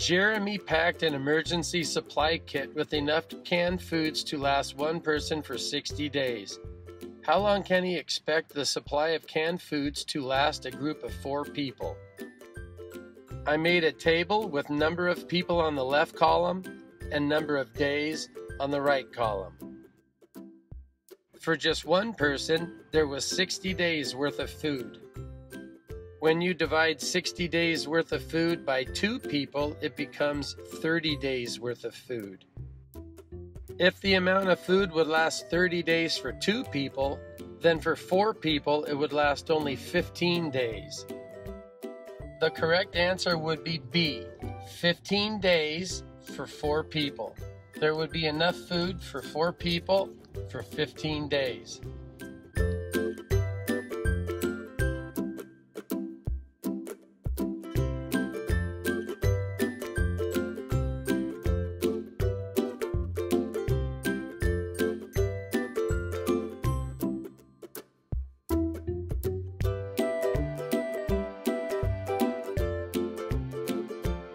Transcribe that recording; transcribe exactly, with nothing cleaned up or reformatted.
Jeremy packed an emergency supply kit with enough canned foods to last one person for sixty days. How long can he expect the supply of canned foods to last a group of four people? I made a table with number of people on the left column and number of days on the right column. For just one person, there was sixty days worth of food. When you divide sixty days worth of food by two people, it becomes thirty days worth of food. If the amount of food would last thirty days for two people, then for four people it would last only fifteen days. The correct answer would be B, fifteen days for four people. There would be enough food for four people for fifteen days.